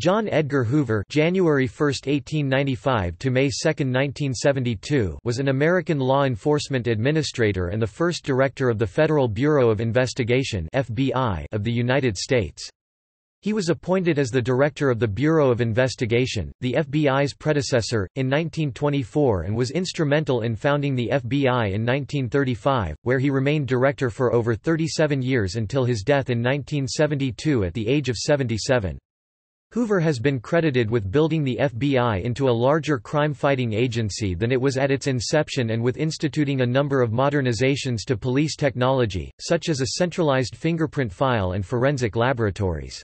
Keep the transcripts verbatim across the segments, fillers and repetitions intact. John Edgar Hoover (January first, eighteen ninety-five to May second, nineteen seventy-two) was an American law enforcement administrator and the first director of the Federal Bureau of Investigation (F B I) of the United States. He was appointed as the director of the Bureau of Investigation, the F B I's predecessor, in nineteen twenty-four and was instrumental in founding the F B I in nineteen thirty-five, where he remained director for over thirty-seven years until his death in nineteen seventy-two at the age of seventy-seven. Hoover has been credited with building the F B I into a larger crime-fighting agency than it was at its inception and with instituting a number of modernizations to police technology, such as a centralized fingerprint file and forensic laboratories.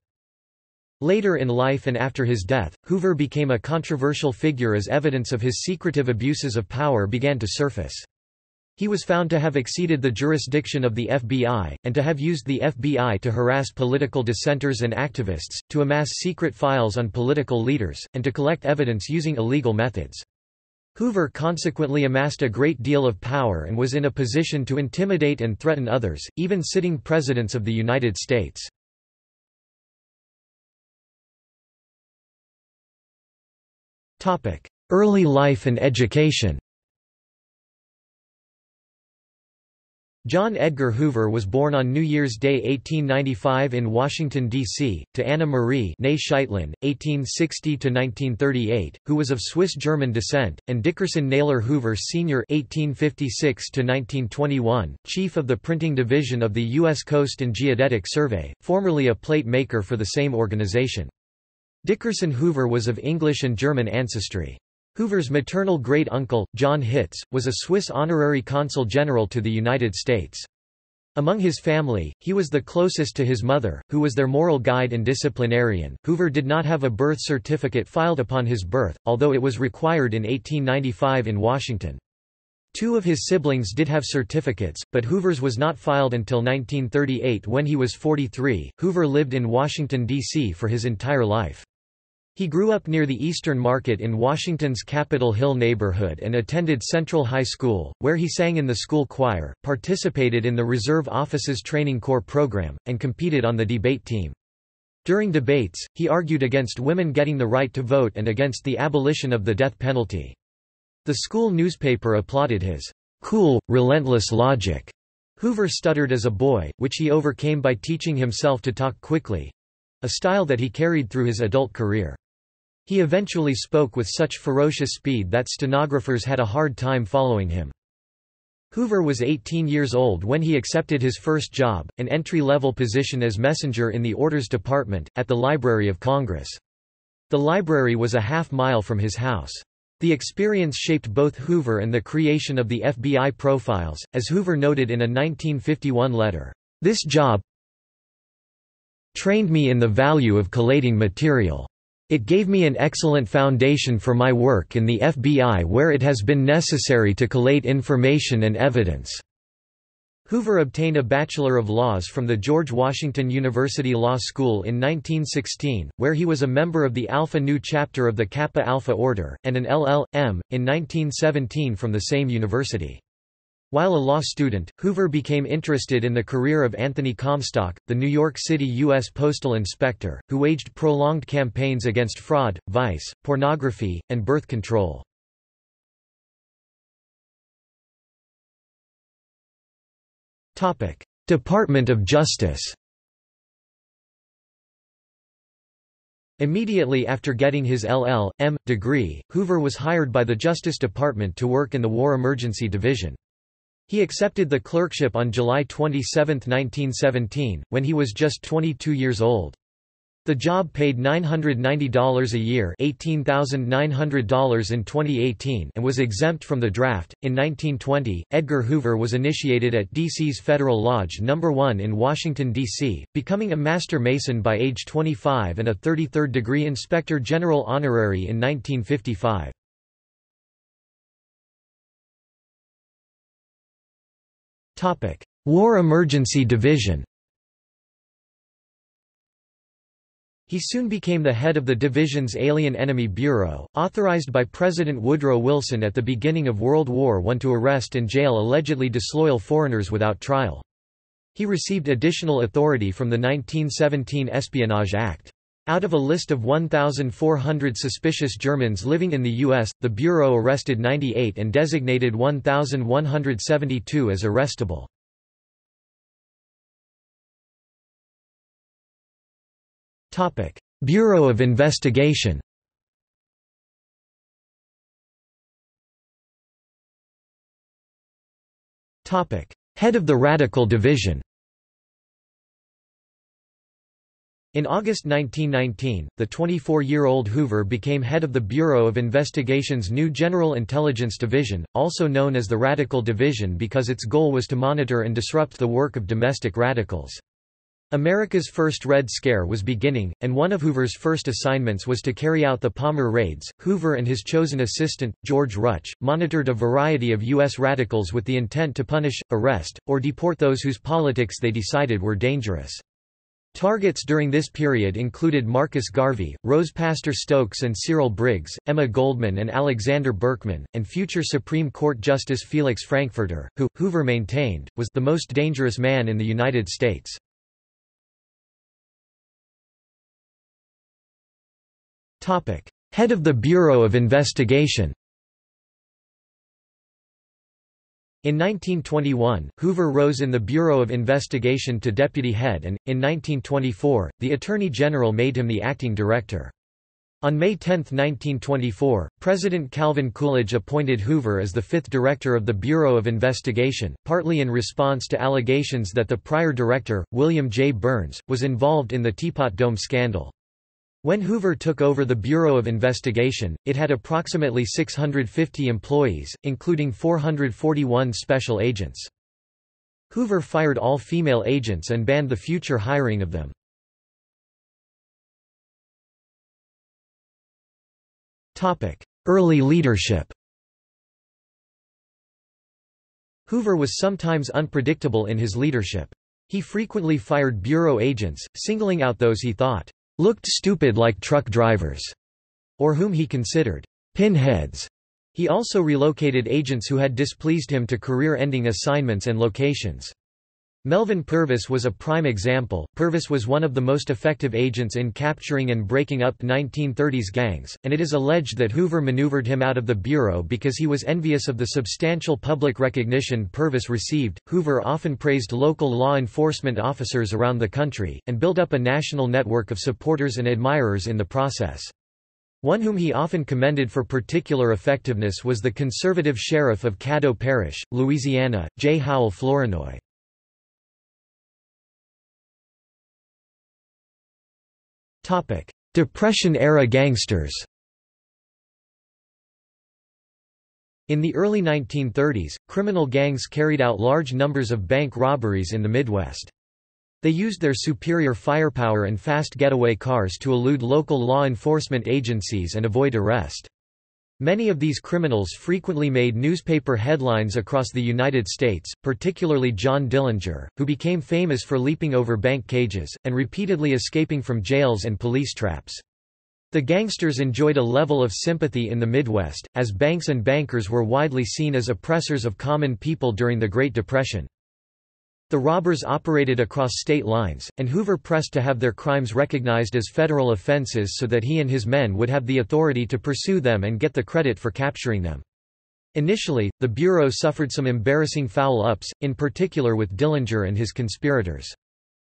Later in life and after his death, Hoover became a controversial figure as evidence of his secretive abuses of power began to surface. He was found to have exceeded the jurisdiction of the F B I, and to have used the F B I to harass political dissenters and activists, to amass secret files on political leaders, and to collect evidence using illegal methods. Hoover consequently amassed a great deal of power and was in a position to intimidate and threaten others, even sitting presidents of the United States. Early life and education. John Edgar Hoover was born on New Year's Day eighteen ninety-five in Washington, D C, to Anna Marie Scheitlin, eighteen sixty to nineteen thirty-eight, who was of Swiss-German descent, and Dickerson Naylor Hoover Senior eighteen fifty-six to nineteen twenty-one, chief of the printing division of the U S Coast and Geodetic Survey, formerly a plate maker for the same organization. Dickerson Hoover was of English and German ancestry. Hoover's maternal great-uncle, John Hitz, was a Swiss honorary consul general to the United States. Among his family, he was the closest to his mother, who was their moral guide and disciplinarian. Hoover did not have a birth certificate filed upon his birth, although it was required in eighteen ninety-five in Washington. Two of his siblings did have certificates, but Hoover's was not filed until nineteen thirty-eight when he was forty-three. Hoover lived in Washington, D C for his entire life. He grew up near the Eastern Market in Washington's Capitol Hill neighborhood and attended Central High School, where he sang in the school choir, participated in the Reserve Officers Training Corps program, and competed on the debate team. During debates, he argued against women getting the right to vote and against the abolition of the death penalty. The school newspaper applauded his cool, relentless logic. Hoover stuttered as a boy, which he overcame by teaching himself to talk quickly—a style that he carried through his adult career. He eventually spoke with such ferocious speed that stenographers had a hard time following him. Hoover was eighteen years old when he accepted his first job, an entry-level position as messenger in the Orders Department, at the Library of Congress. The library was a half mile from his house. The experience shaped both Hoover and the creation of the F B I profiles, as Hoover noted in a nineteen fifty-one letter, "This job trained me in the value of collating material. It gave me an excellent foundation for my work in the F B I where it has been necessary to collate information and evidence." Hoover obtained a Bachelor of Laws from the George Washington University Law School in nineteen sixteen, where he was a member of the Alpha Nu chapter of the Kappa Alpha Order, and an L L M, in nineteen seventeen from the same university. While a law student, Hoover became interested in the career of Anthony Comstock, the New York City U S Postal Inspector, who waged prolonged campaigns against fraud, vice, pornography, and birth control. Department of Justice. Immediately after getting his L L M degree, Hoover was hired by the Justice Department to work in the War Emergency Division. He accepted the clerkship on July twenty-seventh, nineteen seventeen, when he was just twenty-two years old. The job paid nine hundred ninety dollars a year, eighteen thousand nine hundred dollars in twenty eighteen, and was exempt from the draft. In nineteen twenty, Edgar Hoover was initiated at D C's Federal Lodge Number one in Washington, D C, becoming a Master Mason by age twenty-five and a thirty-third degree Inspector General Honorary in nineteen fifty-five. War Emergency Division. He soon became the head of the division's Alien Enemy Bureau, authorized by President Woodrow Wilson at the beginning of World War One to arrest and jail allegedly disloyal foreigners without trial. He received additional authority from the nineteen seventeen Espionage Act. Out of a list of one thousand four hundred suspicious Germans living in the U S, the Bureau arrested ninety-eight and designated one thousand one hundred seventy-two as arrestable. Bureau of Investigation. Head of the Radical Division. In August nineteen nineteen, the twenty-four-year-old Hoover became head of the Bureau of Investigation's new General Intelligence Division, also known as the Radical Division because its goal was to monitor and disrupt the work of domestic radicals. America's first Red Scare was beginning, and one of Hoover's first assignments was to carry out the Palmer raids. Hoover and his chosen assistant, George Rutsch, monitored a variety of U S radicals with the intent to punish, arrest, or deport those whose politics they decided were dangerous. Targets during this period included Marcus Garvey, Rose Pastor Stokes and Cyril Briggs, Emma Goldman and Alexander Berkman, and future Supreme Court Justice Felix Frankfurter, who, Hoover maintained, was the most dangerous man in the United States. Head of the Bureau of Investigation. In nineteen twenty-one, Hoover rose in the Bureau of Investigation to deputy head and, in nineteen twenty-four, the Attorney General made him the acting director. On May tenth nineteen twenty-four, President Calvin Coolidge appointed Hoover as the fifth director of the Bureau of Investigation, partly in response to allegations that the prior director, William J. Burns, was involved in the Teapot Dome scandal. When Hoover took over the Bureau of Investigation, it had approximately six hundred fifty employees, including four hundred forty-one special agents. Hoover fired all female agents and banned the future hiring of them. Early leadership. Hoover was sometimes unpredictable in his leadership. He frequently fired bureau agents, singling out those he thought looked stupid like truck drivers, or whom he considered pinheads. He also relocated agents who had displeased him to career-ending assignments and locations. Melvin Purvis was a prime example. Purvis was one of the most effective agents in capturing and breaking up nineteen thirties gangs, and it is alleged that Hoover maneuvered him out of the Bureau because he was envious of the substantial public recognition Purvis received. Hoover often praised local law enforcement officers around the country, and built up a national network of supporters and admirers in the process. One whom he often commended for particular effectiveness was the conservative sheriff of Caddo Parish, Louisiana, J. Howell Flournoy. Depression-era gangsters. In the early nineteen thirties, criminal gangs carried out large numbers of bank robberies in the Midwest. They used their superior firepower and fast getaway cars to elude local law enforcement agencies and avoid arrest. Many of these criminals frequently made newspaper headlines across the United States, particularly John Dillinger, who became famous for leaping over bank cages, and repeatedly escaping from jails and police traps. The gangsters enjoyed a level of sympathy in the Midwest, as banks and bankers were widely seen as oppressors of common people during the Great Depression. The robbers operated across state lines, and Hoover pressed to have their crimes recognized as federal offenses so that he and his men would have the authority to pursue them and get the credit for capturing them. Initially, the Bureau suffered some embarrassing foul-ups, in particular with Dillinger and his conspirators.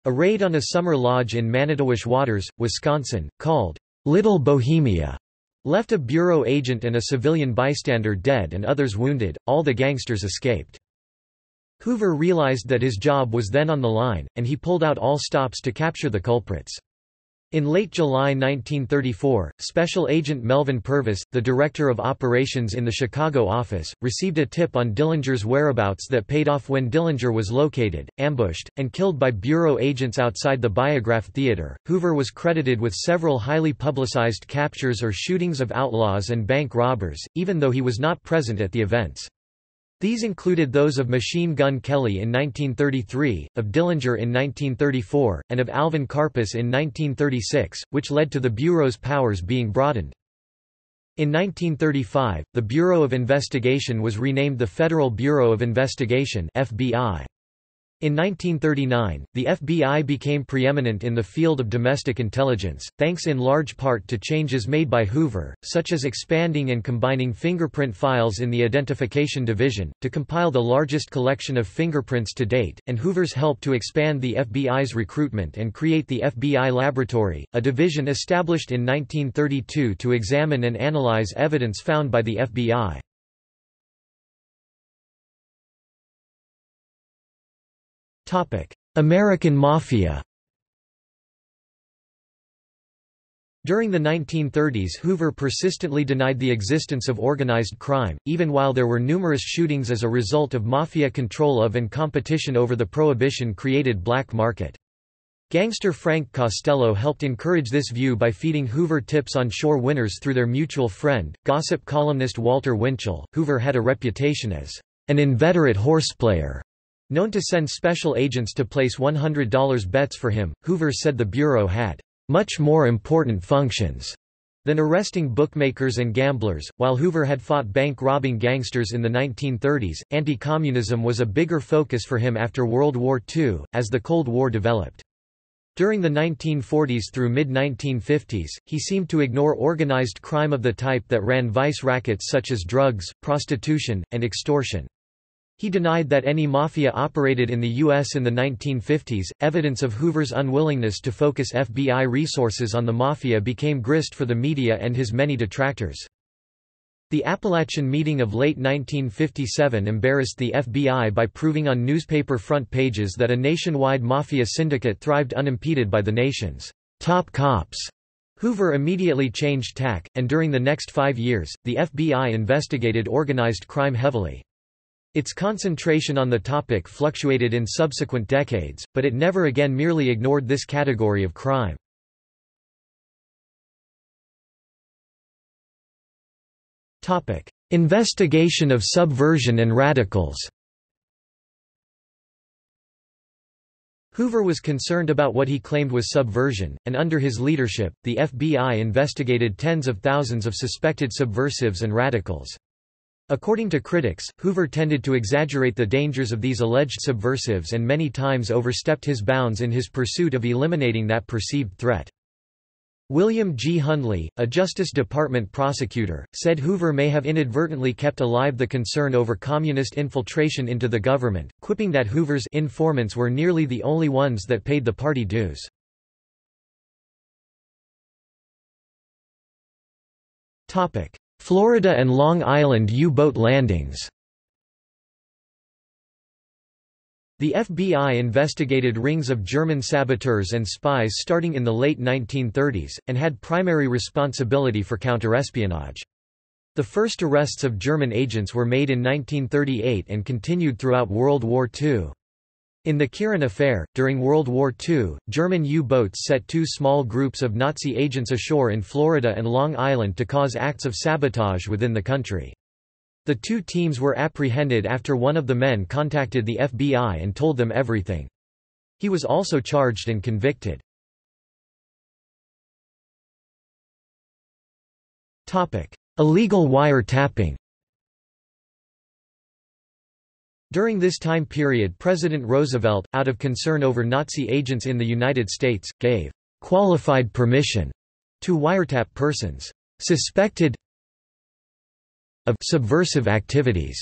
A raid on a summer lodge in Manitowish Waters, Wisconsin, called Little Bohemia, left a Bureau agent and a civilian bystander dead and others wounded. All the gangsters escaped. Hoover realized that his job was then on the line, and he pulled out all stops to capture the culprits. In late July nineteen thirty-four, Special Agent Melvin Purvis, the director of operations in the Chicago office, received a tip on Dillinger's whereabouts that paid off when Dillinger was located, ambushed, and killed by Bureau agents outside the Biograph Theater. Hoover was credited with several highly publicized captures or shootings of outlaws and bank robbers, even though he was not present at the events. These included those of Machine Gun Kelly in nineteen thirty-three, of Dillinger in nineteen thirty-four, and of Alvin Karpis in nineteen thirty-six, which led to the Bureau's powers being broadened. In nineteen thirty-five, the Bureau of Investigation was renamed the Federal Bureau of Investigation (F B I). In nineteen thirty-nine, the F B I became preeminent in the field of domestic intelligence, thanks in large part to changes made by Hoover, such as expanding and combining fingerprint files in the Identification Division, to compile the largest collection of fingerprints to date, and Hoover's help to expand the F B I's recruitment and create the F B I Laboratory, a division established in nineteen thirty-two to examine and analyze evidence found by the F B I. American Mafia. During the nineteen thirties, Hoover persistently denied the existence of organized crime, even while there were numerous shootings as a result of mafia control of and competition over the prohibition-created black market. Gangster Frank Costello helped encourage this view by feeding Hoover tips on shore winners through their mutual friend, gossip columnist Walter Winchell. Hoover had a reputation as an inveterate horseplayer, known to send special agents to place one hundred dollar bets for him. Hoover said the Bureau had much more important functions than arresting bookmakers and gamblers. While Hoover had fought bank-robbing gangsters in the nineteen thirties, anti-communism was a bigger focus for him after World War Two, as the Cold War developed. During the nineteen forties through mid nineteen fifties, he seemed to ignore organized crime of the type that ran vice rackets such as drugs, prostitution, and extortion. He denied that any mafia operated in the U S in the nineteen fifties. Evidence of Hoover's unwillingness to focus F B I resources on the mafia became grist for the media and his many detractors. The Appalachian meeting of late nineteen fifty-seven embarrassed the F B I by proving on newspaper front pages that a nationwide mafia syndicate thrived unimpeded by the nation's top cops. Hoover immediately changed tack, and during the next five years, the F B I investigated organized crime heavily. Its concentration on the topic fluctuated in subsequent decades, but it never again merely ignored this category of crime. Topic: Investigation of subversion and radicals. Hoover was concerned about what he claimed was subversion, and under his leadership, the F B I investigated tens of thousands of suspected subversives and radicals. According to critics, Hoover tended to exaggerate the dangers of these alleged subversives and many times overstepped his bounds in his pursuit of eliminating that perceived threat. William G. Hundley, a Justice Department prosecutor, said Hoover may have inadvertently kept alive the concern over communist infiltration into the government, quipping that Hoover's informants were nearly the only ones that paid the party dues. Florida and Long Island U-boat landings. The F B I investigated rings of German saboteurs and spies starting in the late nineteen thirties, and had primary responsibility for counterespionage. The first arrests of German agents were made in nineteen thirty-eight and continued throughout World War Two. In the Kirin Affair, during World War Two, German U-boats set two small groups of Nazi agents ashore in Florida and Long Island to cause acts of sabotage within the country. The two teams were apprehended after one of the men contacted the F B I and told them everything. He was also charged and convicted. Illegal wiretapping. During this time period, President Roosevelt, out of concern over Nazi agents in the United States, gave qualified permission to wiretap persons suspected of subversive activities.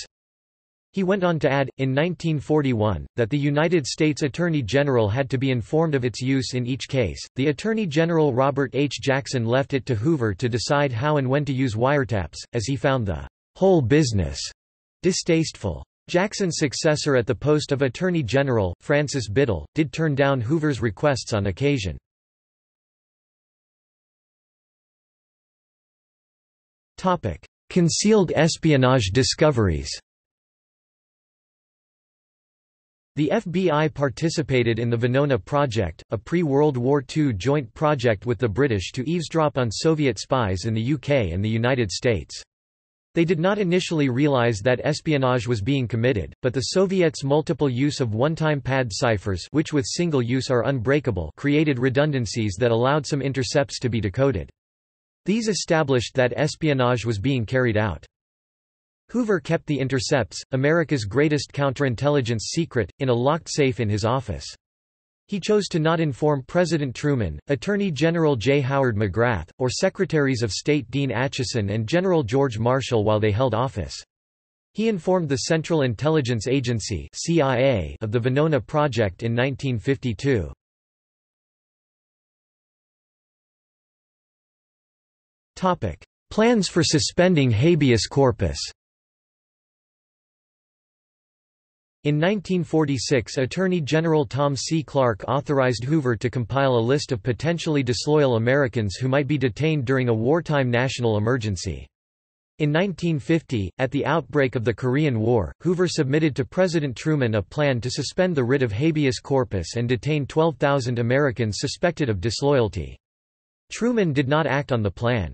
He went on to add, in nineteen forty-one, that the United States Attorney General had to be informed of its use in each case. The Attorney General Robert H. Jackson left it to Hoover to decide how and when to use wiretaps, as he found the whole business distasteful. Jackson's successor at the post of Attorney General, Francis Biddle, did turn down Hoover's requests on occasion. Topic: Concealed espionage discoveries. The F B I participated in the Venona Project, a pre-World War Two joint project with the British to eavesdrop on Soviet spies in the U K and the United States. They did not initially realize that espionage was being committed, but the Soviets' multiple use of one-time pad ciphers, which with single use are unbreakable, created redundancies that allowed some intercepts to be decoded. These established that espionage was being carried out. Hoover kept the intercepts, America's greatest counterintelligence secret, in a locked safe in his office. He chose to not inform President Truman, Attorney General J. Howard McGrath, or Secretaries of State Dean Acheson and General George Marshall while they held office. He informed the Central Intelligence Agency (C I A) of the Venona Project in nineteen fifty-two. Topic: Plans for suspending habeas corpus. In nineteen forty-six, Attorney General Tom C. Clark authorized Hoover to compile a list of potentially disloyal Americans who might be detained during a wartime national emergency. In nineteen fifty, at the outbreak of the Korean War, Hoover submitted to President Truman a plan to suspend the writ of habeas corpus and detain twelve thousand Americans suspected of disloyalty. Truman did not act on the plan.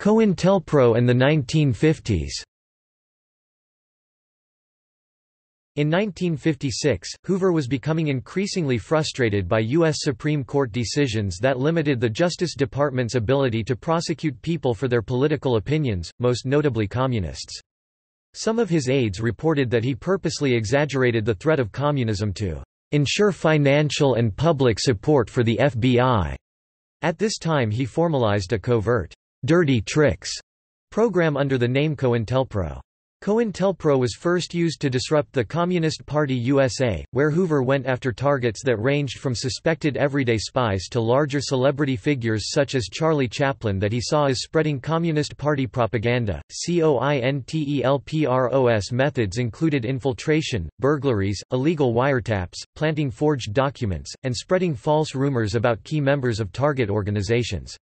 COINTELPRO and the nineteen fifties. In nineteen fifty-six, Hoover was becoming increasingly frustrated by U S Supreme Court decisions that limited the Justice Department's ability to prosecute people for their political opinions, most notably communists. Some of his aides reported that he purposely exaggerated the threat of communism to ensure financial and public support for the F B I. At this time he formalized a covert, "dirty tricks" program under the name COINTELPRO. COINTELPRO was first used to disrupt the Communist Party U S A, where Hoover went after targets that ranged from suspected everyday spies to larger celebrity figures such as Charlie Chaplin that he saw as spreading Communist Party propaganda. COINTELPRO's methods included infiltration, burglaries, illegal wiretaps, planting forged documents, and spreading false rumors about key members of target organizations.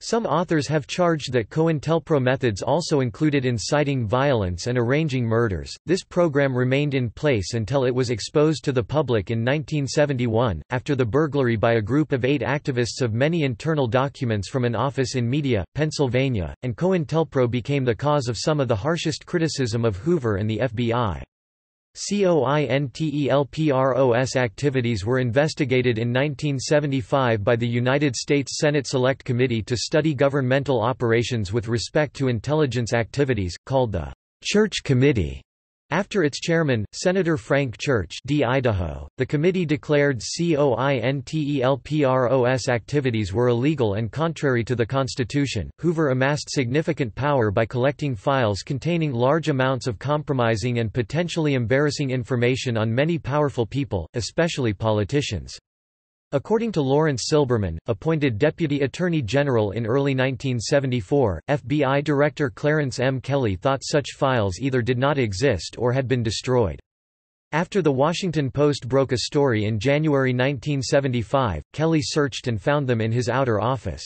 Some authors have charged that COINTELPRO methods also included inciting violence and arranging murders. This program remained in place until it was exposed to the public in nineteen seventy-one, after the burglary by a group of eight activists of many internal documents from an office in Media, Pennsylvania, and COINTELPRO became the cause of some of the harshest criticism of Hoover and the F B I. COINTELPRO's activities were investigated in nineteen seventy-five by the United States Senate Select Committee to study governmental operations with respect to intelligence activities, called the Church Committee. After its chairman, Senator Frank Church D. Idaho, the committee declared COINTELPRO's activities were illegal and contrary to the Constitution. Hoover amassed significant power by collecting files containing large amounts of compromising and potentially embarrassing information on many powerful people, especially politicians. According to Lawrence Silberman, appointed Deputy Attorney General in early nineteen seventy-four, F B I Director Clarence M. Kelly thought such files either did not exist or had been destroyed. After The Washington Post broke a story in January nineteen seventy-five, Kelly searched and found them in his outer office.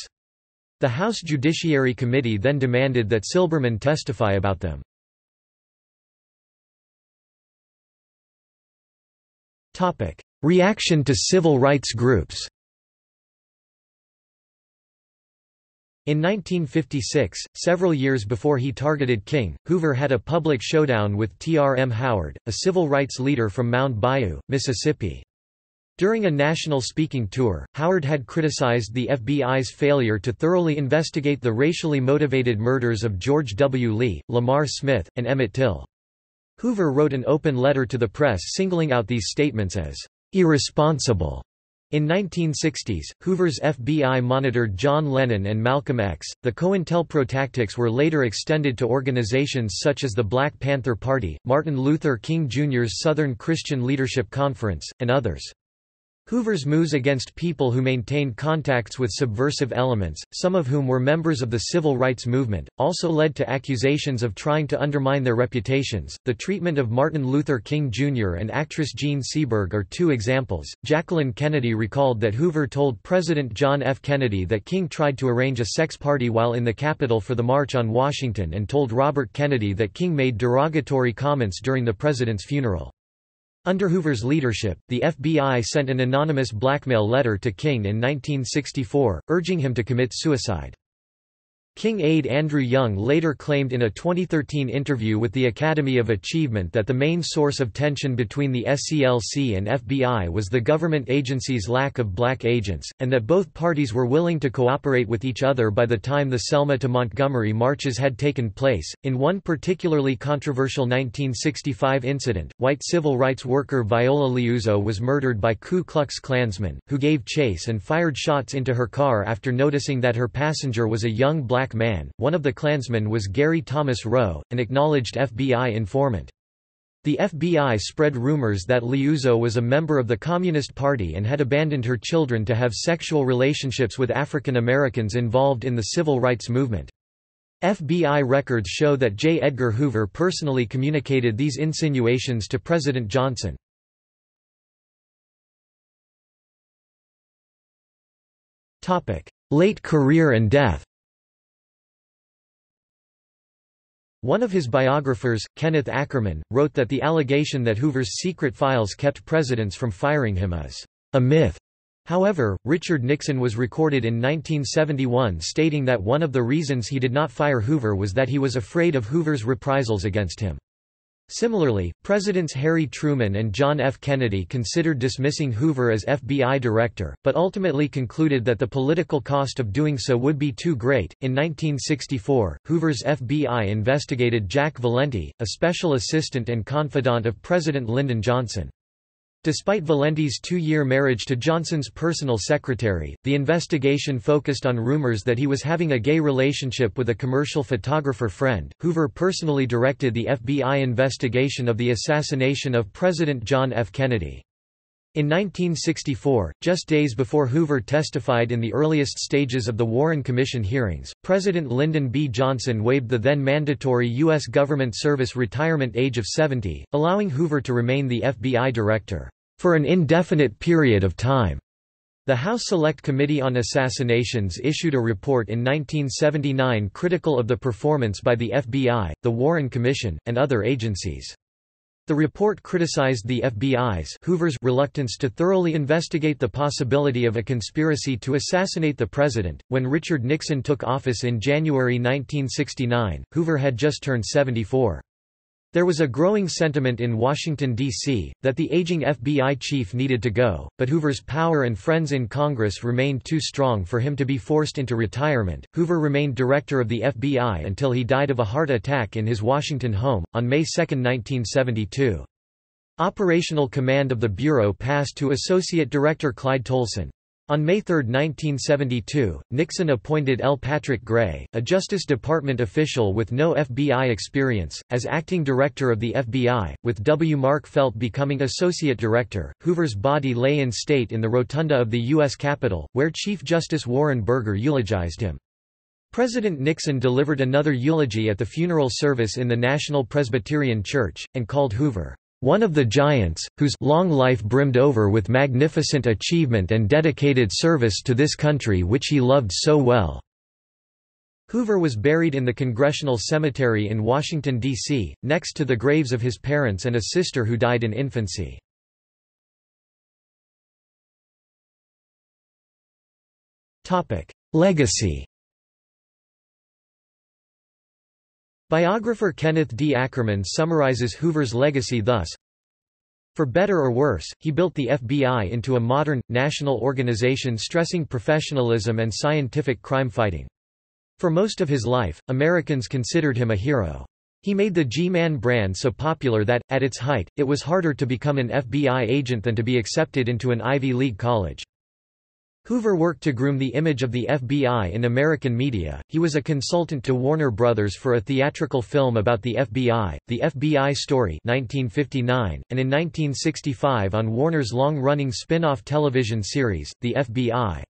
The House Judiciary Committee then demanded that Silberman testify about them. Reaction to civil rights groups. In nineteen fifty-six, several years before he targeted King, Hoover had a public showdown with T R M Howard, a civil rights leader from Mound Bayou, Mississippi. During a national speaking tour, Howard had criticized the F B I's failure to thoroughly investigate the racially motivated murders of George W. Lee, Lamar Smith, and Emmett Till. Hoover wrote an open letter to the press singling out these statements as irresponsible. In nineteen sixties, Hoover's F B I monitored John Lennon and Malcolm X. The COINTELPRO tactics were later extended to organizations such as the Black Panther Party, Martin Luther King Junior's Southern Christian Leadership Conference, and others. Hoover's moves against people who maintained contacts with subversive elements, some of whom were members of the civil rights movement, also led to accusations of trying to undermine their reputations. The treatment of Martin Luther King Junior and actress Jean Seberg are two examples. Jacqueline Kennedy recalled that Hoover told President John F. Kennedy that King tried to arrange a sex party while in the Capitol for the March on Washington and told Robert Kennedy that King made derogatory comments during the president's funeral. Under Hoover's leadership, the F B I sent an anonymous blackmail letter to King in nineteen sixty-four, urging him to commit suicide. King aide Andrew Young later claimed in a twenty thirteen interview with the Academy of Achievement that the main source of tension between the S C L C and F B I was the government agency's lack of black agents, and that both parties were willing to cooperate with each other by the time the Selma to Montgomery marches had taken place. In one particularly controversial nineteen sixty-five incident, white civil rights worker Viola Liuzzo was murdered by Ku Klux Klansmen, who gave chase and fired shots into her car after noticing that her passenger was a young black man. One of the Klansmen was Gary Thomas Rowe, an acknowledged F B I informant. The F B I spread rumors that Liuzzo was a member of the Communist Party and had abandoned her children to have sexual relationships with African Americans involved in the civil rights movement. F B I records show that J. Edgar Hoover personally communicated these insinuations to President Johnson. Late career and death. One of his biographers, Kenneth Ackerman, wrote that the allegation that Hoover's secret files kept presidents from firing him is a myth. However, Richard Nixon was recorded in nineteen seventy-one stating that one of the reasons he did not fire Hoover was that he was afraid of Hoover's reprisals against him. Similarly, Presidents Harry Truman and John F. Kennedy considered dismissing Hoover as F B I director, but ultimately concluded that the political cost of doing so would be too great. In nineteen sixty-four, Hoover's F B I investigated Jack Valenti, a special assistant and confidant of President Lyndon Johnson. Despite Valenti's two-year marriage to Johnson's personal secretary, the investigation focused on rumors that he was having a gay relationship with a commercial photographer friend. Hoover personally directed the F B I investigation of the assassination of President John F. Kennedy. In nineteen sixty-four, just days before Hoover testified in the earliest stages of the Warren Commission hearings, President Lyndon B. Johnson waived the then-mandatory U S government service retirement age of seventy, allowing Hoover to remain the F B I director for an indefinite period of time. The House Select Committee on Assassinations issued a report in nineteen seventy-nine critical of the performance by the F B I, the Warren Commission, and other agencies. The report criticized the F B I's Hoover's reluctance to thoroughly investigate the possibility of a conspiracy to assassinate the president. When Richard Nixon took office in January nineteen sixty-nine, Hoover had just turned seventy-four. There was a growing sentiment in Washington, D C, that the aging F B I chief needed to go, but Hoover's power and friends in Congress remained too strong for him to be forced into retirement. Hoover remained director of the F B I until he died of a heart attack in his Washington home, on May second nineteen seventy-two. Operational command of the Bureau passed to Associate Director Clyde Tolson. On May third nineteen seventy-two, Nixon appointed L. Patrick Gray, a Justice Department official with no F B I experience, as acting director of the F B I, with W. Mark Felt becoming associate director. Hoover's body lay in state in the rotunda of the U S Capitol, where Chief Justice Warren Burger eulogized him. President Nixon delivered another eulogy at the funeral service in the National Presbyterian Church, and called Hoover one of the giants, whose long life brimmed over with magnificent achievement and dedicated service to this country which he loved so well. Hoover was buried in the Congressional Cemetery in Washington, D C, next to the graves of his parents and a sister who died in infancy. Legacy. Biographer Kenneth D. Ackerman summarizes Hoover's legacy thus: for better or worse, he built the F B I into a modern, national organization stressing professionalism and scientific crime fighting. For most of his life, Americans considered him a hero. He made the G-Man brand so popular that, at its height, it was harder to become an F B I agent than to be accepted into an Ivy League college. Hoover worked to groom the image of the F B I in American media. He was a consultant to Warner Brothers for a theatrical film about the F B I, The F B I Story nineteen fifty-nine, and in nineteen sixty-five on Warner's long-running spin-off television series, The F B I.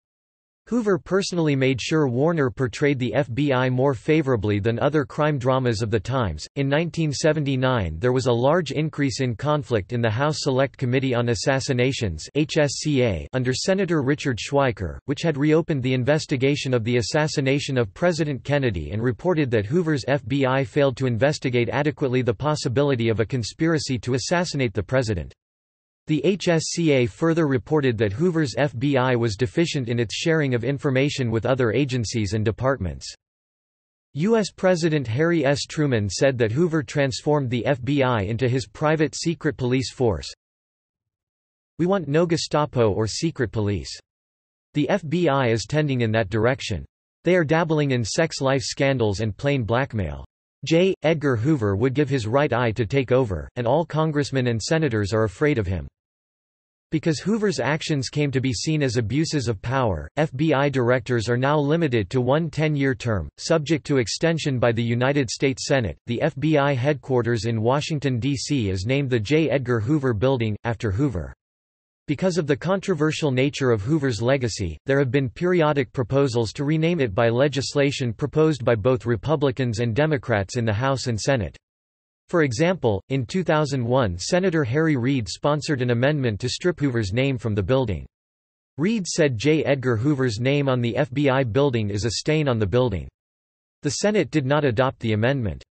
Hoover personally made sure Warner portrayed the F B I more favorably than other crime dramas of the times. In nineteen seventy-nine, there was a large increase in conflict in the House Select Committee on Assassinations (H S C A) under Senator Richard Schweiker, which had reopened the investigation of the assassination of President Kennedy and reported that Hoover's F B I failed to investigate adequately the possibility of a conspiracy to assassinate the president. The H S C A further reported that Hoover's F B I was deficient in its sharing of information with other agencies and departments. U S President Harry S. Truman said that Hoover transformed the F B I into his private secret police force. We want no Gestapo or secret police. The F B I is tending in that direction. They are dabbling in sex life scandals and plain blackmail. J. Edgar Hoover would give his right eye to take over, and all congressmen and senators are afraid of him. Because Hoover's actions came to be seen as abuses of power, F B I directors are now limited to one ten-year term, subject to extension by the United States Senate. The F B I headquarters in Washington, D C is named the J. Edgar Hoover Building, after Hoover. Because of the controversial nature of Hoover's legacy, there have been periodic proposals to rename it by legislation proposed by both Republicans and Democrats in the House and Senate. For example, in two thousand one Senator Harry Reid sponsored an amendment to strip Hoover's name from the building. Reid said J. Edgar Hoover's name on the F B I building is a stain on the building. The Senate did not adopt the amendment.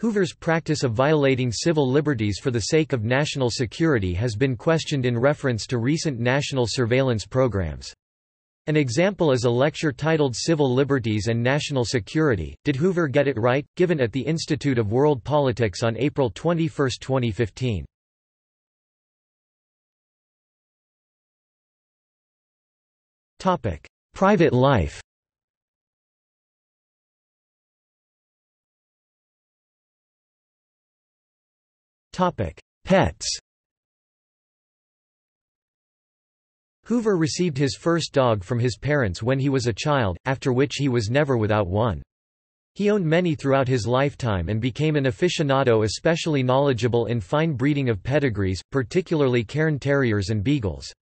Hoover's practice of violating civil liberties for the sake of national security has been questioned in reference to recent national surveillance programs. An example is a lecture titled Civil Liberties and National Security, Did Hoover Get It Right?, given at the Institute of World Politics on April twenty-first, twenty fifteen. Private life. Pets. Hoover received his first dog from his parents when he was a child, after which he was never without one. He owned many throughout his lifetime and became an aficionado especially knowledgeable in fine breeding of pedigrees, particularly Cairn Terriers and Beagles.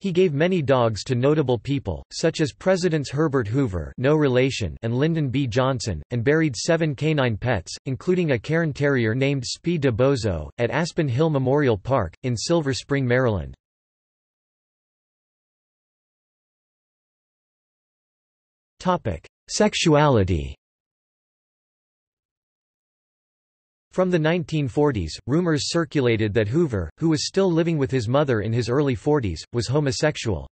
He gave many dogs to notable people, such as Presidents Herbert Hoover no relation and Lyndon B. Johnson, and buried seven canine pets, including a Cairn Terrier named Spee de Bozo, at Aspen Hill Memorial Park, in Silver Spring, Maryland. Sexuality. From the nineteen forties, rumors circulated that Hoover, who was still living with his mother in his early forties, was homosexual.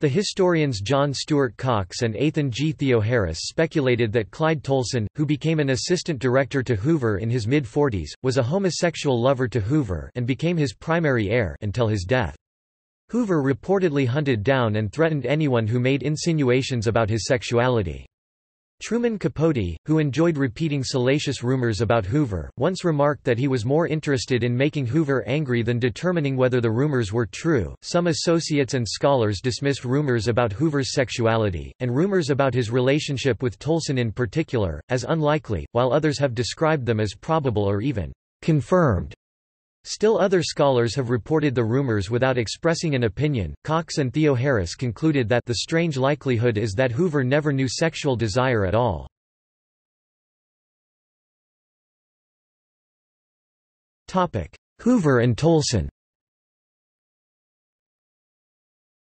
The historians John Stuart Cox and Ethan G. Theo Harris speculated that Clyde Tolson, who became an assistant director to Hoover in his mid-forties, was a homosexual lover to Hoover and became his primary heir until his death. Hoover reportedly hunted down and threatened anyone who made insinuations about his sexuality. Truman Capote, who enjoyed repeating salacious rumors about Hoover, once remarked that he was more interested in making Hoover angry than determining whether the rumors were true. Some associates and scholars dismissed rumors about Hoover's sexuality, and rumors about his relationship with Tolson in particular, as unlikely, while others have described them as probable or even confirmed. Still other scholars have reported the rumors without expressing an opinion. Cox and Theo Harris concluded that the strange likelihood is that Hoover never knew sexual desire at all. Topic: Hoover and Tolson.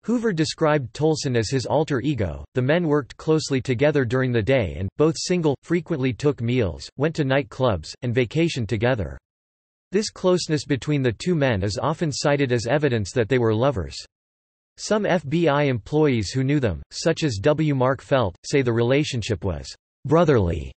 Hoover described Tolson as his alter ego. The men worked closely together during the day and, both single, frequently took meals, went to nightclubs, and vacationed together. This closeness between the two men is often cited as evidence that they were lovers. Some F B I employees who knew them, such as W. Mark Felt, say the relationship was brotherly.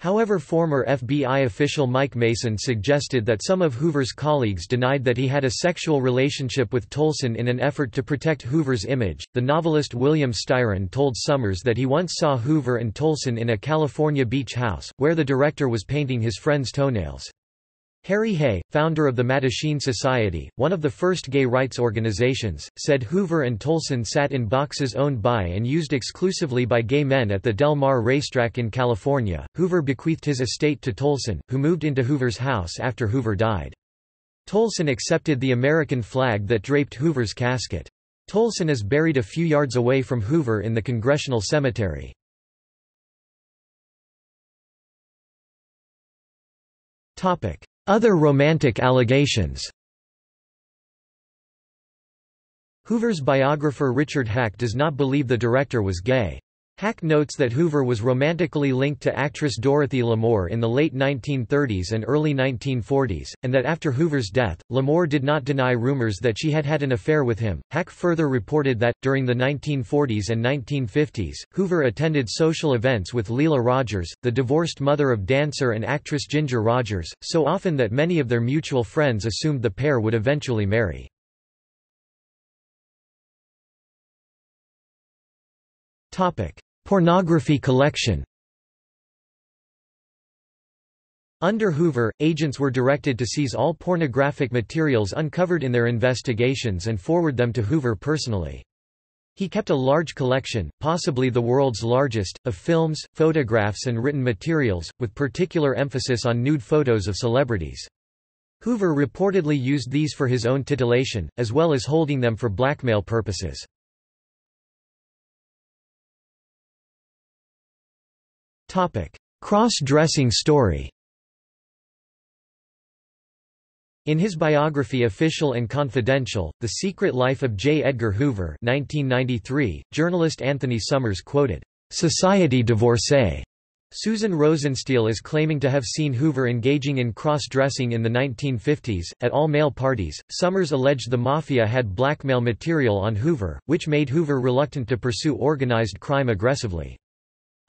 However, former F B I official Mike Mason suggested that some of Hoover's colleagues denied that he had a sexual relationship with Tolson in an effort to protect Hoover's image. The novelist William Styron told Summers that he once saw Hoover and Tolson in a California beach house, where the director was painting his friend's toenails. Harry Hay, founder of the Mattachine Society, one of the first gay rights organizations, said Hoover and Tolson sat in boxes owned by and used exclusively by gay men at the Del Mar racetrack in California. Hoover bequeathed his estate to Tolson, who moved into Hoover's house after Hoover died. Tolson accepted the American flag that draped Hoover's casket. Tolson is buried a few yards away from Hoover in the Congressional Cemetery. Topic: Other romantic allegations. Hoover's biographer Richard Hack does not believe the director was gay. Hack notes that Hoover was romantically linked to actress Dorothy L'Amour in the late nineteen thirties and early nineteen forties, and that after Hoover's death, L'Amour did not deny rumors that she had had an affair with him. Hack further reported that, during the nineteen forties and nineteen fifties, Hoover attended social events with Leela Rogers, the divorced mother of dancer and actress Ginger Rogers, so often that many of their mutual friends assumed the pair would eventually marry. Pornography collection. Under Hoover, agents were directed to seize all pornographic materials uncovered in their investigations and forward them to Hoover personally. He kept a large collection, possibly the world's largest, of films, photographs and written materials, with particular emphasis on nude photos of celebrities. Hoover reportedly used these for his own titillation, as well as holding them for blackmail purposes. Cross-dressing story. In his biography Official and Confidential, The Secret Life of J. Edgar Hoover nineteen ninety-three, journalist Anthony Summers quoted, "Society divorcee" Susan Rosenstiel is claiming to have seen Hoover engaging in cross-dressing in the nineteen fifties, at all-male parties. Summers alleged the Mafia had blackmail material on Hoover, which made Hoover reluctant to pursue organized crime aggressively.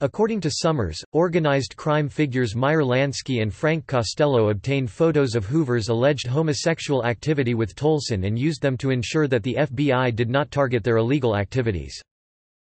According to Summers, organized crime figures Meyer Lansky and Frank Costello obtained photos of Hoover's alleged homosexual activity with Tolson and used them to ensure that the F B I did not target their illegal activities.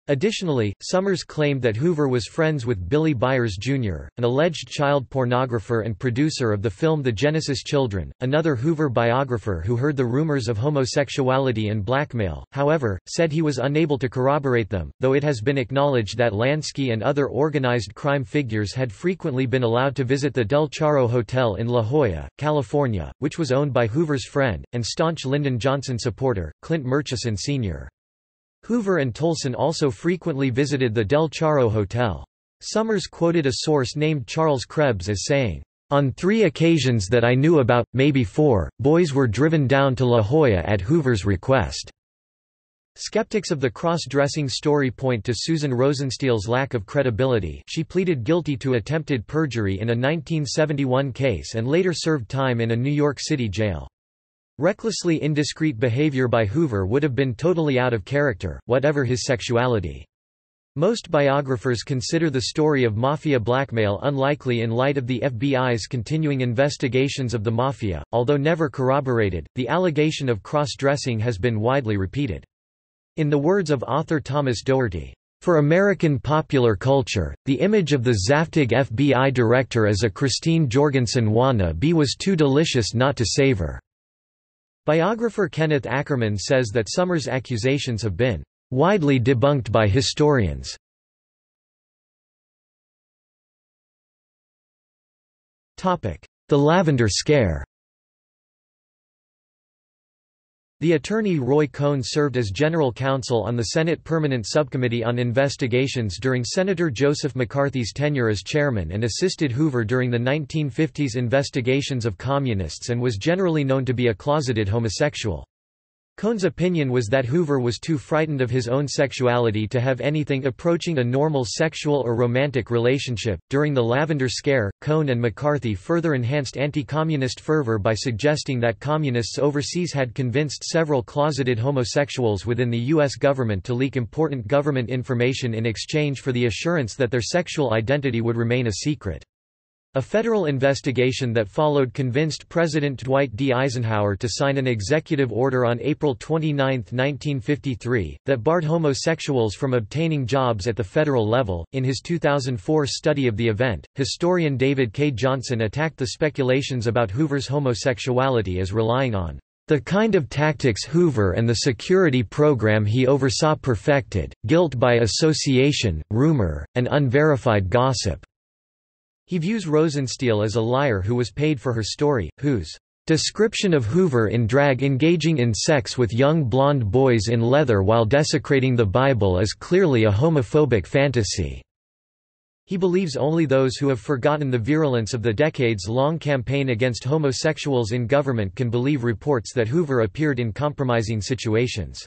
Additionally, Summers claimed that Hoover was friends with Billy Byers Junior, an alleged child pornographer and producer of the film The Genesis Children, another Hoover biographer who heard the rumors of homosexuality and blackmail, however, said he was unable to corroborate them, though it has been acknowledged that Lansky and other organized crime figures had frequently been allowed to visit the Del Charro Hotel in La Jolla, California, which was owned by Hoover's friend, and staunch Lyndon Johnson supporter, Clint Murchison Senior Hoover and Tolson also frequently visited the Del Charro Hotel. Summers quoted a source named Charles Krebs as saying, "On three occasions that I knew about, maybe four, boys were driven down to La Jolla at Hoover's request." Skeptics of the cross-dressing story point to Susan Rosenstiel's lack of credibility. She pleaded guilty to attempted perjury in a nineteen seventy-one case and later served time in a New York City jail. Recklessly indiscreet behavior by Hoover would have been totally out of character, whatever his sexuality. Most biographers consider the story of Mafia blackmail unlikely in light of the F B I's continuing investigations of the Mafia, although never corroborated. The allegation of cross-dressing has been widely repeated. In the words of author Thomas Doherty, "For American popular culture, the image of the Zaftig F B I director as a Christine Jorgensen wannabe was too delicious not to savor." Biographer Kenneth Ackerman says that Summers' accusations have been widely debunked by historians. The Lavender Scare. The attorney Roy Cohn served as general counsel on the Senate Permanent Subcommittee on Investigations during Senator Joseph McCarthy's tenure as chairman and assisted Hoover during the nineteen fifties investigations of communists and was generally known to be a closeted homosexual. Cohn's opinion was that Hoover was too frightened of his own sexuality to have anything approaching a normal sexual or romantic relationship. During the Lavender Scare, Cohn and McCarthy further enhanced anti-communist fervor by suggesting that communists overseas had convinced several closeted homosexuals within the U S government to leak important government information in exchange for the assurance that their sexual identity would remain a secret. A federal investigation that followed convinced President Dwight D. Eisenhower to sign an executive order on April twenty-ninth nineteen fifty-three, that barred homosexuals from obtaining jobs at the federal level. In his two thousand four study of the event, historian David K. Johnson attacked the speculations about Hoover's homosexuality as relying on the kind of tactics Hoover and the security program he oversaw perfected, guilt by association, rumor, and unverified gossip. He views Rosenstiel as a liar who was paid for her story, whose description of Hoover in drag engaging in sex with young blonde boys in leather while desecrating the Bible is clearly a homophobic fantasy. He believes only those who have forgotten the virulence of the decades-long campaign against homosexuals in government can believe reports that Hoover appeared in compromising situations.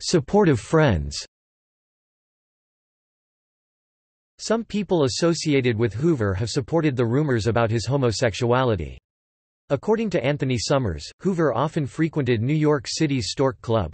Supportive friends. Some people associated with Hoover have supported the rumors about his homosexuality. According to Anthony Summers, Hoover often frequented New York City's Stork Club.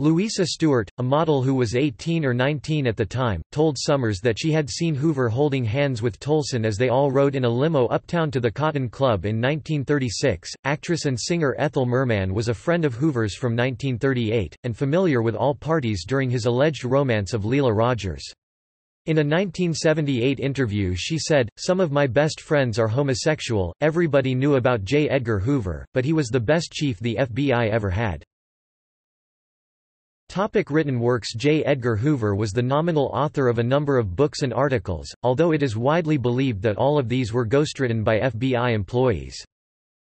Louisa Stewart, a model who was eighteen or nineteen at the time, told Summers that she had seen Hoover holding hands with Tolson as they all rode in a limo uptown to the Cotton Club in nineteen thirty-six. Actress and singer Ethel Merman was a friend of Hoover's from nineteen thirty-eight, and familiar with all parties during his alleged romance of Leela Rogers. In a nineteen seventy-eight interview she said, "Some of my best friends are homosexual, everybody knew about J. Edgar Hoover, but he was the best chief the F B I ever had." Topic written works. J. Edgar Hoover was the nominal author of a number of books and articles, although it is widely believed that all of these were ghostwritten by F B I employees.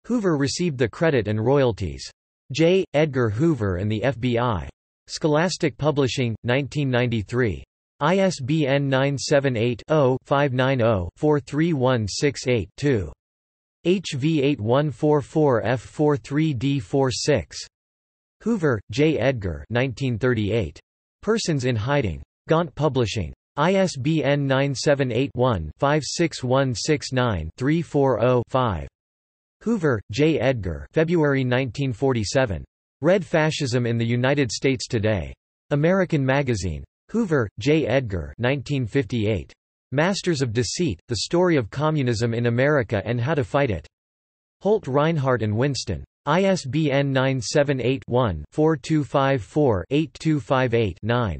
Hoover received the credit and royalties. J. Edgar Hoover and the F B I. Scholastic Publishing, nineteen ninety-three. I S B N nine seven eight, zero, five nine zero, four three one six eight, two. H V eight one four four F four three D four six. Hoover, J. Edgar nineteen thirty-eight. Persons in Hiding. Gaunt Publishing. I S B N nine seven eight, one, five six one six nine, three four zero, five. Hoover, J. Edgar February nineteen forty-seven. Red Fascism in the United States Today. American Magazine. Hoover, J. Edgar nineteen fifty-eight. Masters of Deceit, The Story of Communism in America and How to Fight It. Holt Reinhardt and Winston. I S B N nine seven eight, one, four two five four, eight two five eight, nine.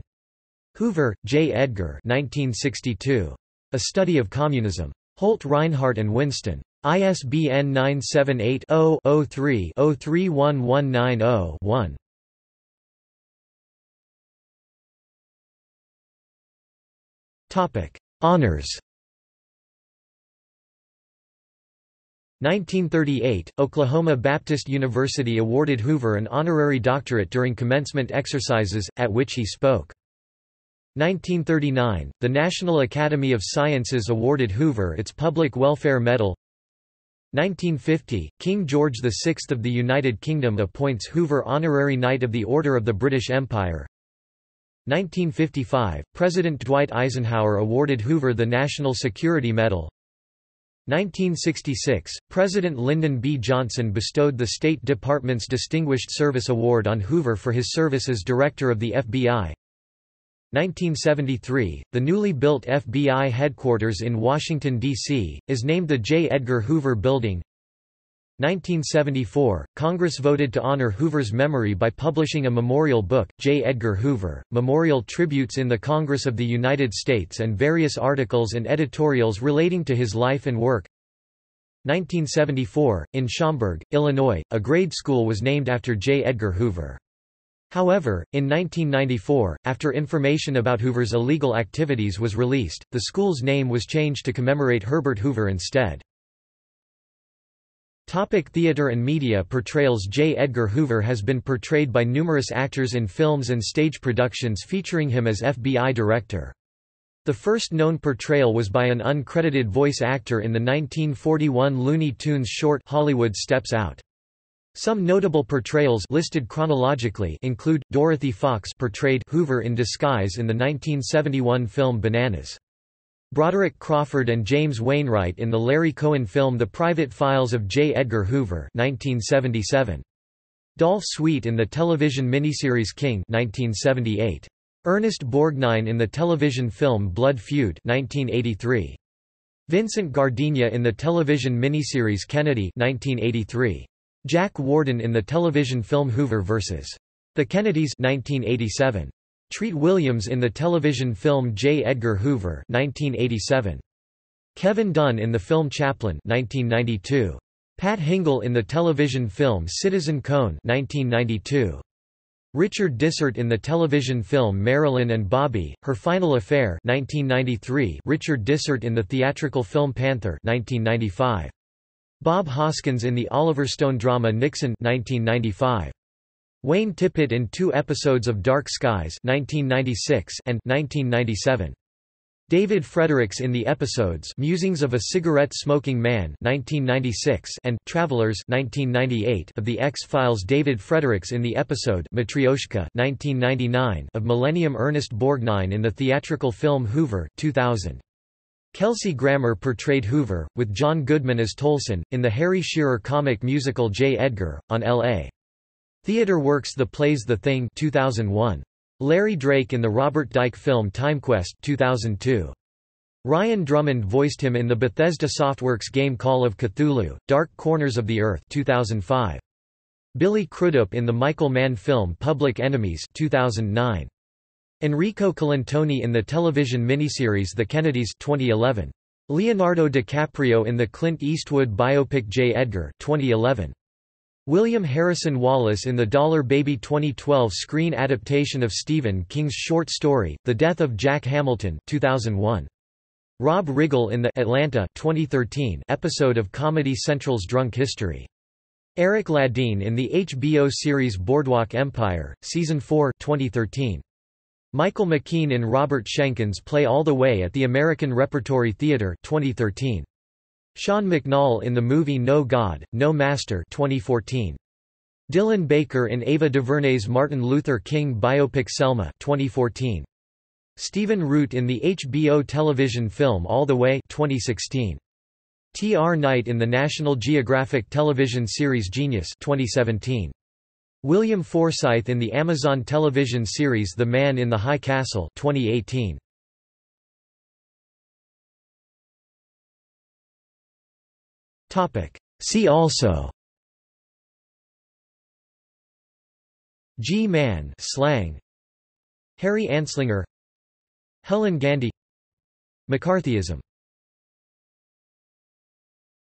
Hoover, J. Edgar nineteen sixty-two. A Study of Communism. Holt Reinhardt and Winston. I S B N nine seven eight, zero, zero three, zero three one one nine zero, one. Honours. nineteen thirty-eight, Oklahoma Baptist University awarded Hoover an honorary doctorate during commencement exercises, at which he spoke. nineteen thirty-nine, the National Academy of Sciences awarded Hoover its Public Welfare Medal. nineteen fifty, King George the sixth of the United Kingdom appoints Hoover Honorary Knight of the Order of the British Empire. nineteen fifty-five, President Dwight Eisenhower awarded Hoover the National Security Medal. nineteen sixty-six, President Lyndon B. Johnson bestowed the State Department's Distinguished Service Award on Hoover for his service as Director of the F B I. nineteen seventy-three, the newly built F B I headquarters in Washington, D C, is named the J. Edgar Hoover Building. nineteen seventy-four, Congress voted to honor Hoover's memory by publishing a memorial book, J. Edgar Hoover, Memorial Tributes in the Congress of the United States, and various articles and editorials relating to his life and work. nineteen seventy-four, in Schaumburg, Illinois, a grade school was named after J. Edgar Hoover. However, in nineteen ninety-four, after information about Hoover's illegal activities was released, the school's name was changed to commemorate Herbert Hoover instead. Topic theater and media portrayals. J. Edgar Hoover has been portrayed by numerous actors in films and stage productions featuring him as F B I director. The first known portrayal was by an uncredited voice actor in the nineteen forty-one Looney Tunes short Hollywood Steps Out. Some notable portrayals listed chronologically include, Dorothy Fox portrayed Hoover in disguise in the nineteen seventy-one film Bananas. Broderick Crawford and James Wainwright in the Larry Cohen film The Private Files of J. Edgar Hoover nineteen seventy-seven. Dolph Sweet in the television miniseries King nineteen seventy-eight. Ernest Borgnine in the television film Blood Feud nineteen eighty-three. Vincent Gardenia in the television miniseries Kennedy nineteen eighty-three. Jack Warden in the television film Hoover versus. The Kennedys nineteen eighty-seven. Treat Williams in the television film J. Edgar Hoover nineteen eighty-seven. Kevin Dunn in the film Chaplin nineteen ninety-two. Pat Hingle in the television film Citizen Cone nineteen ninety-two. Richard Dysart in the television film Marilyn and Bobby, Her Final Affair nineteen ninety-three. Richard Dysart in the theatrical film Panther nineteen ninety-five. Bob Hoskins in the Oliver Stone drama Nixon nineteen ninety-five. Wayne Tippett in two episodes of Dark Skies nineteen ninety-six and nineteen ninety-seven. David Fredericks in the episodes Musings of a Cigarette-Smoking Man nineteen ninety-six and Travelers nineteen ninety-eight of The X-Files. David Fredericks in the episode Matryoshka nineteen ninety-nine of Millennium. Ernest Borgnine in the theatrical film Hoover two thousand. Kelsey Grammer portrayed Hoover, with John Goodman as Tolson, in the Harry Shearer comic musical J. Edgar, on L A Theatre Works. The plays The Thing two thousand one. Larry Drake in the Robert Dyke film TimeQuest two thousand two. Ryan Drummond voiced him in the Bethesda Softworks game Call of Cthulhu, Dark Corners of the Earth two thousand five. Billy Crudup in the Michael Mann film Public Enemies two thousand nine. Enrico Colantoni in the television miniseries The Kennedys twenty eleven. Leonardo DiCaprio in the Clint Eastwood biopic J. Edgar twenty eleven. William Harrison Wallace in the Dollar Baby twenty twelve screen adaptation of Stephen King's short story, The Death of Jack Hamilton two thousand one. Rob Riggle in the Atlanta twenty thirteen episode of Comedy Central's Drunk History. Eric Ladine in the H B O series Boardwalk Empire, Season four twenty thirteen. Michael McKean in Robert Schenken's play All the Way at the American Repertory Theater twenty thirteen. Sean McNall in the movie No God, No Master twenty fourteen. Dylan Baker in Ava DuVernay's Martin Luther King biopic Selma twenty fourteen. Stephen Root in the H B O television film All the Way twenty sixteen. T R Knight in the National Geographic television series Genius twenty seventeen. William Forsythe in the Amazon television series The Man in the High Castle twenty eighteen. See also G-Man slang, Harry Anslinger, Helen Gandy, McCarthyism.